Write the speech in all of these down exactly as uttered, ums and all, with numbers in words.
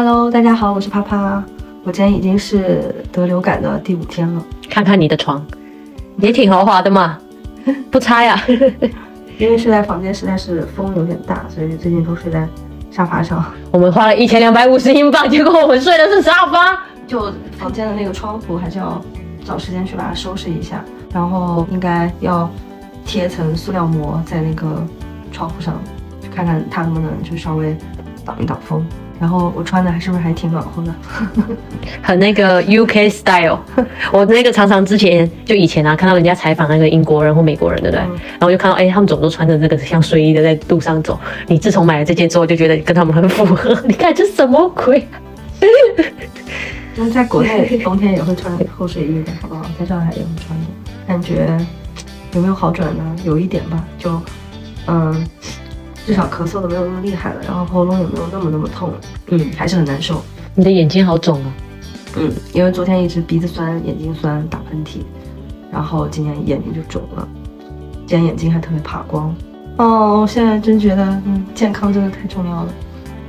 Hello， 大家好，我是啪啪。我今天已经是得流感的第五天了。看看你的床，也挺豪华的嘛，不差呀。因为睡在房间实在是风有点大，所以最近都睡在沙发上。我们花了一千两百五十英镑，结果我们睡的是沙发。就房间的那个窗户，还是要找时间去把它收拾一下。然后应该要贴一层塑料膜在那个窗户上，去看看它能不能就稍微挡一挡风。 然后我穿的还是不是还挺暖和的，很那个 U K style。我那个常常之前就以前啊，看到人家采访那个英国人或美国人，对不对？嗯、然后就看到，哎，他们总都穿着这个像睡衣的在路上走。你自从买了这件之后，就觉得跟他们很符合。你看这什么鬼？就是在国内冬天也会穿厚睡衣的，好不好？在上海也会穿的，感觉有没有好转呢？有一点吧，就嗯。 至少咳嗽的没有那么厉害了，然后喉咙也没有那么那么痛了，嗯，还是很难受。你的眼睛好肿啊，嗯，因为昨天一直鼻子酸、眼睛酸、打喷嚏，然后今天眼睛就肿了，今天眼睛还特别怕光。哦，我现在真觉得，嗯，健康真的太重要了。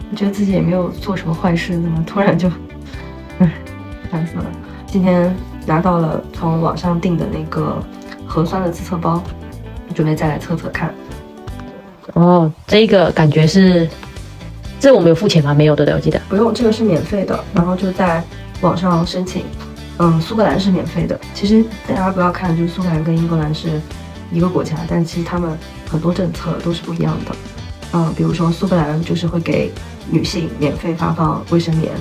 我觉得自己也没有做什么坏事，怎么突然就，唉，烦死了。今天拿到了从网上订的那个核酸的自测包，准备再来测测看。 哦，这个感觉是，这我们有付钱吗？没有的，我记得不用，这个是免费的。然后就在网上申请，嗯，苏格兰是免费的。其实大家不要看，就是苏格兰跟英格兰是一个国家，但其实他们很多政策都是不一样的。嗯，比如说苏格兰就是会给女性免费发放卫生棉，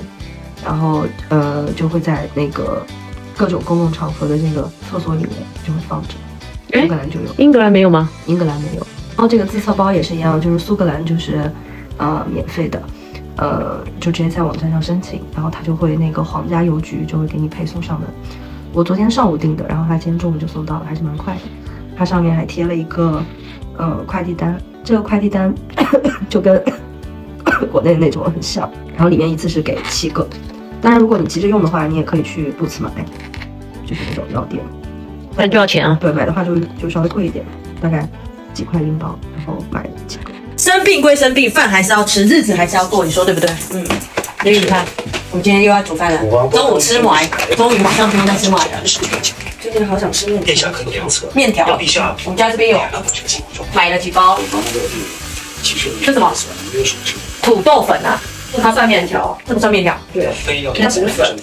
然后呃就会在那个各种公共场合的那个厕所里面就会放着。苏格兰就有，英格兰没有吗？英格兰没有。 然后这个自测包也是一样，就是苏格兰就是，呃，免费的，呃，就直接在网站上申请，然后他就会那个皇家邮局就会给你配送上门。我昨天上午订的，然后他今天中午就送到了，还是蛮快的。它上面还贴了一个，呃，快递单，这个快递单就跟国内那种很像，然后里面一次是给七个。当然，如果你急着用的话，你也可以去 Boots 买，就是那种药店，但就要钱啊。对，买的话就就稍微贵一点，大概。 几块英镑，然后买几个。生病归生病，饭还是要吃，日子还是要过，你说对不对？嗯。所以你看，我们今天又要煮饭了。中午吃糜，终于晚上不用再吃糜了。最近好想吃面。殿下可有良策？面条。我们家这边有，买了几包。这什么？土豆粉啊？这它算面条？这不算面条？对。它只是粉，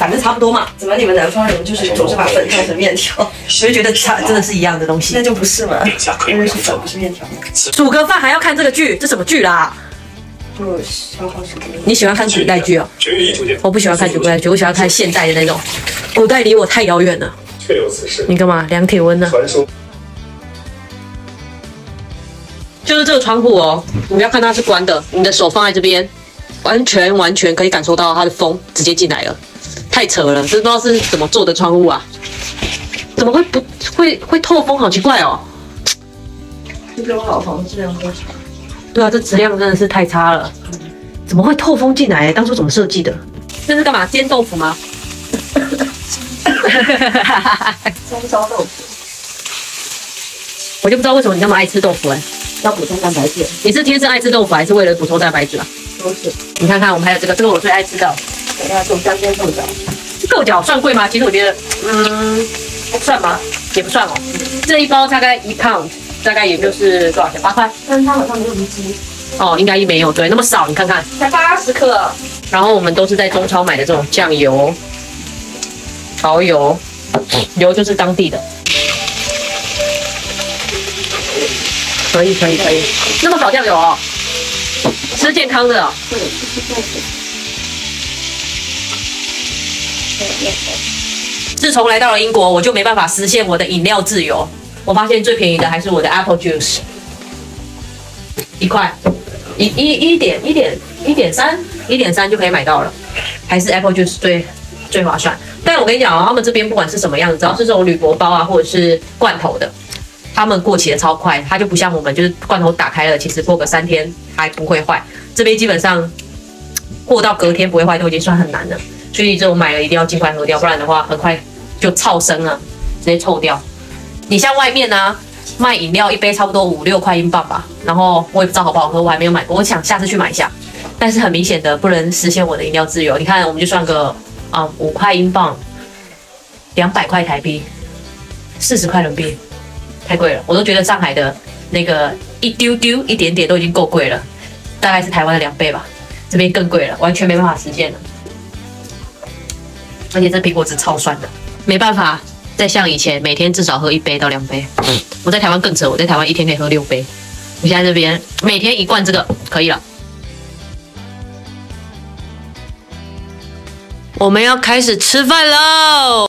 反正差不多嘛。怎么你们南方人就是总是把粉当成面条？ 我就觉得它真的是一样的东西，那就不是嘛，因为是粉不是面条。煮个饭还要看这个剧，这什么剧啦？就消耗时间。你喜欢看古代剧哦？我不喜欢看古代剧，我喜欢看现代的那种。古代离我太遥远了。确有此事。你干嘛量体温呢？传说。就是这个窗户哦，你不要看它是关的，你的手放在这边，完全完全可以感受到它的风直接进来了，太扯了，这不知道是怎么做的窗户啊。 怎么会不会会透风？好奇怪哦！这种老房子质量多差。对啊，这质量真的是太差了。嗯、怎么会透风进来？当初怎么设计的？这是干嘛？煎豆腐吗？葱烧豆腐。我就不知道为什么你那么爱吃豆腐哎、欸！要补充蛋白质。你是天生爱吃豆腐，还是为了补充蛋白质啊？都是。你看看，我们还有这个，这个我最爱吃的。等一下，这种干煎豆角。豆角算贵吗？其实我觉得，嗯。 算吗？也不算哦。这一包大概一 pound， 大概也就是多少钱？八块。但是它好像没有一斤。哦，应该也没有，对，那么少，你看看，才八十克。然后我们都是在中超买的这种酱油、蚝油，油就是当地的。可以，可以，可以。那么少酱油哦，吃健康的、哦。对，吃豆腐。 自从来到了英国，我就没办法实现我的饮料自由。我发现最便宜的还是我的 apple juice， 一块，一一一点一点一点三一点三就可以买到了，还是 apple juice 最最划算。但我跟你讲哦，他们这边不管是什么样子，只要是这种铝箔包啊，或者是罐头的，他们过期的超快，它就不像我们就是罐头打开了，其实过个三天还不会坏。这边基本上过到隔天不会坏都已经算很难了，所以这种买了一定要尽快喝掉，不然的话很快。 就臭生了，直接臭掉。你像外面呢、啊，卖饮料一杯差不多五六块英镑吧，然后我也不知道好不好喝，我还没有买过，我想下次去买一下。但是很明显的不能实现我的饮料自由。你看，我们就算个啊五块英镑，两百块台币，四十块人民币，太贵了。我都觉得上海的那个一丢丢一点点都已经够贵了，大概是台湾的两倍吧，这边更贵了，完全没办法实现了。而且这苹果汁超酸的，没办法。 再像以前，每天至少喝一杯到两杯。我在台湾更扯，我在台湾一天可以喝六杯。我现在这边每天一罐这个可以了。我们要开始吃饭喽！